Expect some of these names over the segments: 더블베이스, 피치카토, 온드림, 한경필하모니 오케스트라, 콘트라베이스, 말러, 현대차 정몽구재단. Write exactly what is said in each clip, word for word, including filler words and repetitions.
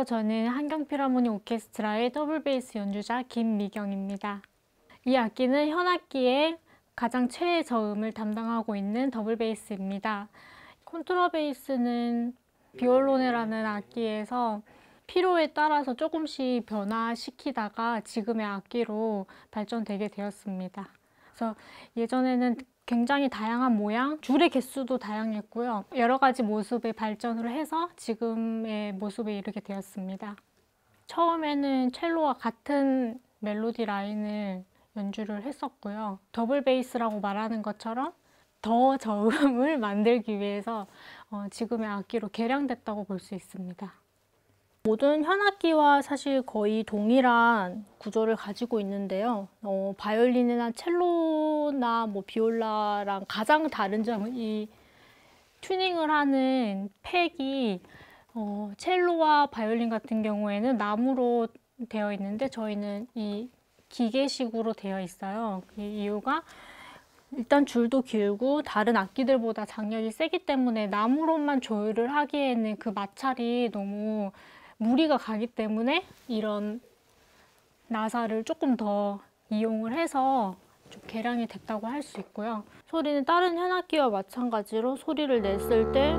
안녕하세요. 저는 한경필하모니 오케스트라의 더블베이스 연주자 김미경입니다. 이 악기는 현악기의 가장 최애 저음을 담당하고 있는 더블베이스입니다. 콘트라베이스는 비올로네라는 악기에서 필요에 따라서 조금씩 변화시키다가 지금의 악기로 발전되게 되었습니다. 그래서 예전에는 굉장히 다양한 모양, 줄의 개수도 다양했고요. 여러 가지 모습의 발전을 해서 지금의 모습에 이르게 되었습니다. 처음에는 첼로와 같은 멜로디 라인을 연주를 했었고요. 더블 베이스라고 말하는 것처럼 더 저음을 만들기 위해서 지금의 악기로 개량됐다고 볼 수 있습니다. 모든 현악기와 사실 거의 동일한 구조를 가지고 있는데요. 어, 바이올린이나 첼로나 뭐 비올라랑 가장 다른 점은 이 튜닝을 하는 팩이 어, 첼로와 바이올린 같은 경우에는 나무로 되어 있는데 저희는 이 기계식으로 되어 있어요. 그 이유가 일단 줄도 길고 다른 악기들보다 장력이 세기 때문에 나무로만 조율을 하기에는 그 마찰이 너무 무리가 가기 때문에 이런 나사를 조금 더 이용을 해서 좀 개량이 됐다고 할 수 있고요. 소리는 다른 현악기와 마찬가지로 소리를 냈을 때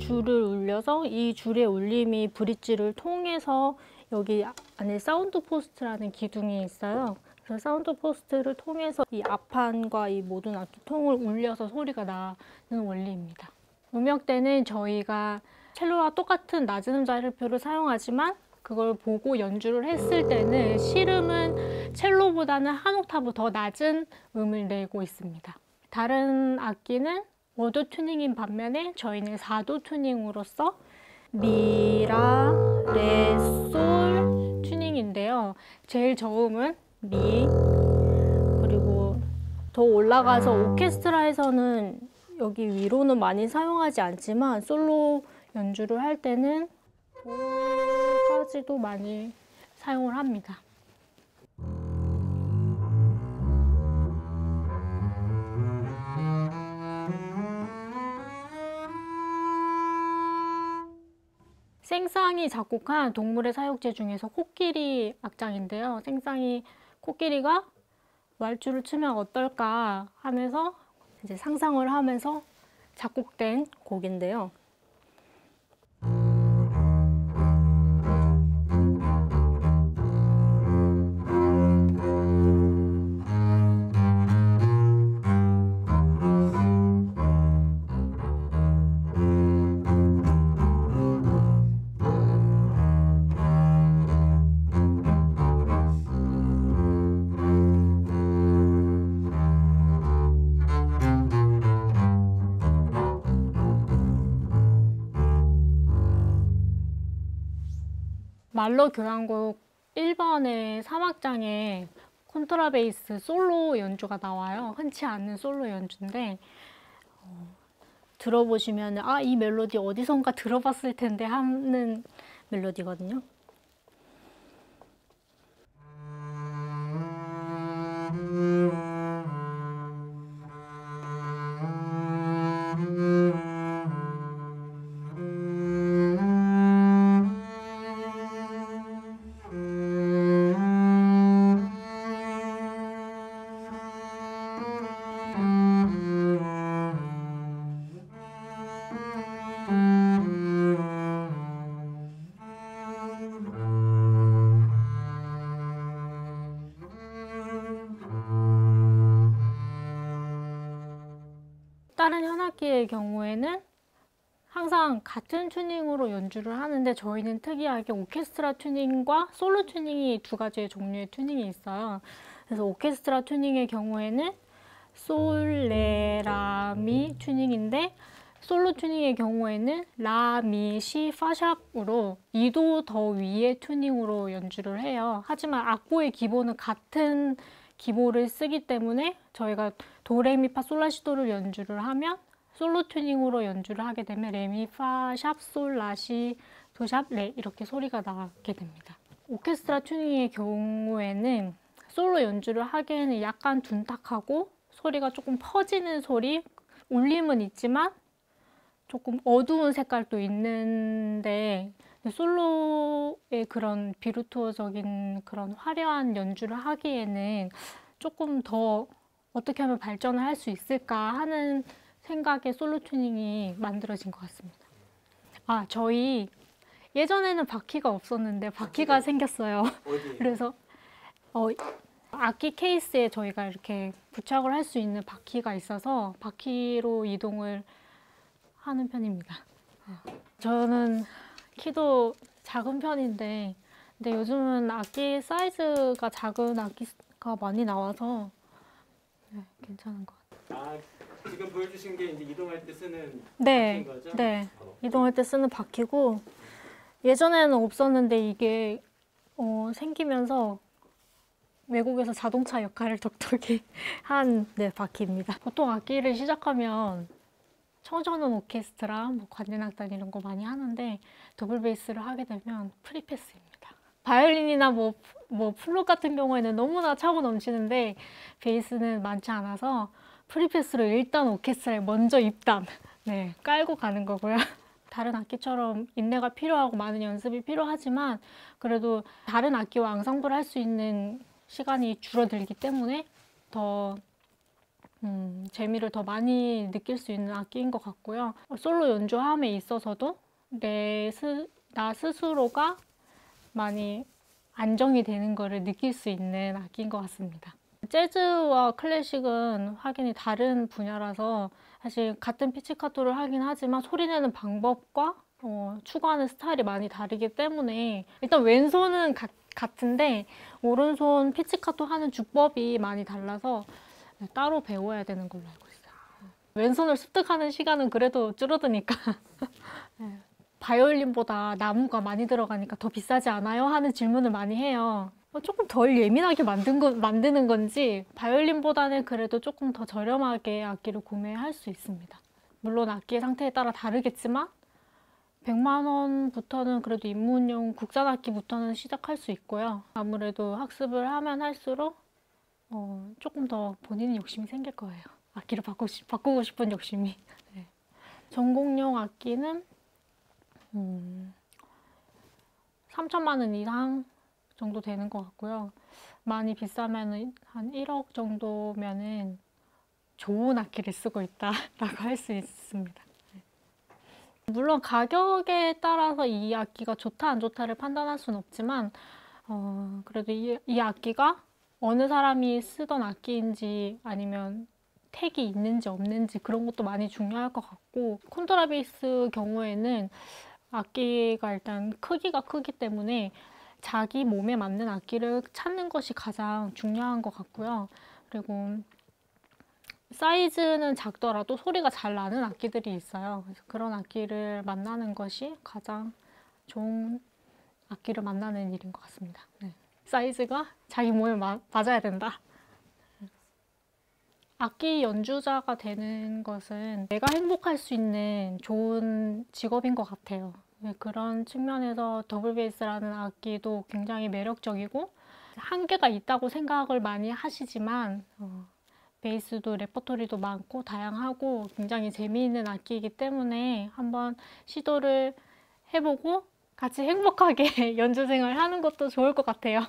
줄을 울려서 이 줄의 울림이 브릿지를 통해서 여기 안에 사운드 포스트라는 기둥이 있어요. 그래서 사운드 포스트를 통해서 이 앞판과 이 모든 악기통을 울려서 소리가 나는 원리입니다. 음역대는 저희가 첼로와 똑같은 낮은 음자리표를 사용하지만 그걸 보고 연주를 했을 때는 실음은 첼로보다는 한 옥타브 더 낮은 음을 내고 있습니다. 다른 악기는 오도 튜닝인 반면에 저희는 사도 튜닝으로서 미, 라, 레, 솔 튜닝인데요. 제일 저음은 미, 그리고 더 올라가서 오케스트라에서는 여기 위로는 많이 사용하지 않지만 솔로 연주를 할 때는 도까지도 많이 사용을 합니다. 생쌍이 작곡한 동물의 사육제 중에서 코끼리 악장인데요. 생쌍이 코끼리가 왈츠를 추면 어떨까 하면서 이제 상상을 하면서 작곡된 곡인데요. 말러 교향곡 일 번의 삼 악장에 콘트라베이스 솔로 연주가 나와요. 흔치 않은 솔로 연주인데 어, 들어보시면 아, 이 멜로디 어디선가 들어봤을 텐데 하는 멜로디거든요. 다른 현악기의 경우에는 항상 같은 튜닝으로 연주를 하는데 저희는 특이하게 오케스트라 튜닝과 솔로 튜닝이 두 가지의 종류의 튜닝이 있어요. 그래서 오케스트라 튜닝의 경우에는 솔, 레, 라, 미 튜닝인데 솔로 튜닝의 경우에는 라, 미, 시, 파샵으로 이도 더 위의 튜닝으로 연주를 해요. 하지만 악보의 기본은 같은 기보를 쓰기 때문에 저희가 도레미파 솔라시도를 연주를 하면 솔로 튜닝으로 연주를 하게 되면 레미파 샵 솔라시 도샵 레 이렇게 소리가 나게 됩니다. 오케스트라 튜닝의 경우에는 솔로 연주를 하기에는 약간 둔탁하고 소리가 조금 퍼지는 소리, 울림은 있지만 조금 어두운 색깔도 있는데 솔로의 그런 비루토적인 그런 화려한 연주를 하기에는 조금 더 어떻게 하면 발전을 할 수 있을까 하는 생각에 솔로 튜닝이 만들어진 것 같습니다. 아, 저희 예전에는 바퀴가 없었는데 바퀴가 생겼어요. 그래서 어, 악기 케이스에 저희가 이렇게 부착을 할 수 있는 바퀴가 있어서 바퀴로 이동을 하는 편입니다. 저는 키도 작은 편인데 근데 요즘은 악기 사이즈가 작은 악기가 많이 나와서 네, 괜찮은 것 같아요. 아, 지금 보여주신 게 이제 이동할 때 쓰는 네, 바퀴인 거죠? 네, 어. 이동할 때 쓰는 바퀴고 예전에는 없었는데 이게 어, 생기면서 외국에서 자동차 역할을 톡톡히 한 네, 바퀴입니다. 보통 악기를 시작하면 청소년 오케스트라, 뭐 관현악단 이런 거 많이 하는데 더블베이스를 하게 되면 프리패스입니다. 바이올린이나 뭐, 뭐 플룻 같은 경우에는 너무나 차고 넘치는데 베이스는 많지 않아서 프리패스로 일단 오케스트라에 먼저 입담 네, 깔고 가는 거고요. 다른 악기처럼 인내가 필요하고 많은 연습이 필요하지만 그래도 다른 악기와 앙상블 할 수 있는 시간이 줄어들기 때문에 더 음, 재미를 더 많이 느낄 수 있는 악기인 것 같고요. 솔로 연주함에 있어서도 내 스, 나 스스로가 많이 안정이 되는 것을 느낄 수 있는 악기인 것 같습니다. 재즈와 클래식은 확연히 다른 분야라서 사실 같은 피치카토를 하긴 하지만 소리내는 방법과 어, 추구하는 스타일이 많이 다르기 때문에 일단 왼손은 가, 같은데 오른손 피치카토 하는 주법이 많이 달라서 따로 배워야 되는 걸로 알고 있어요. 왼손을 습득하는 시간은 그래도 줄어드니까 네. 바이올린보다 나무가 많이 들어가니까 더 비싸지 않아요? 하는 질문을 많이 해요. 조금 덜 예민하게 만든 거, 만드는 건지 바이올린보다는 그래도 조금 더 저렴하게 악기를 구매할 수 있습니다. 물론 악기의 상태에 따라 다르겠지만 백만 원부터는 그래도 입문용 국산 악기부터는 시작할 수 있고요. 아무래도 학습을 하면 할수록 어, 조금 더 본인의 욕심이 생길 거예요. 악기를 바꾸고, 싶, 바꾸고 싶은 욕심이. 네. 전공용 악기는 음, 삼천만 원 이상 정도 되는 것 같고요. 많이 비싸면 한 일억 정도면은 좋은 악기를 쓰고 있다라고 할 수 있습니다. 네. 물론 가격에 따라서 이 악기가 좋다 안 좋다를 판단할 수는 없지만 어, 그래도 이, 이 악기가 어느 사람이 쓰던 악기인지 아니면 택이 있는지 없는지 그런 것도 많이 중요할 것 같고 콘트라베이스 경우에는 악기가 일단 크기가 크기 때문에 자기 몸에 맞는 악기를 찾는 것이 가장 중요한 것 같고요. 그리고 사이즈는 작더라도 소리가 잘 나는 악기들이 있어요. 그래서 그런 악기를 만나는 것이 가장 좋은 악기를 만나는 일인 것 같습니다. 네. 사이즈가 자기 몸에 마, 맞아야 된다. 악기 연주자가 되는 것은 내가 행복할 수 있는 좋은 직업인 것 같아요. 그런 측면에서 더블베이스라는 악기도 굉장히 매력적이고 한계가 있다고 생각을 많이 하시지만 어, 베이스도 레퍼토리도 많고 다양하고 굉장히 재미있는 악기이기 때문에 한번 시도를 해보고 같이 행복하게 연주생활 하는 것도 좋을 것 같아요.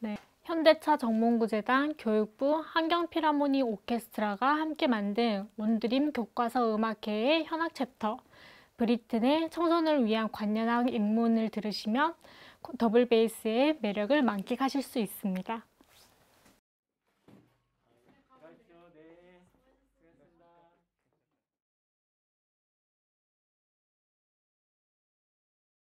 네. 현대차 정몽구재단 교육부 한경필하모니 오케스트라가 함께 만든 온드림 교과서 음악회의 현악 챕터 브리튼의 청소년을 위한 관현악 입문을 들으시면 더블베이스의 매력을 만끽하실 수 있습니다.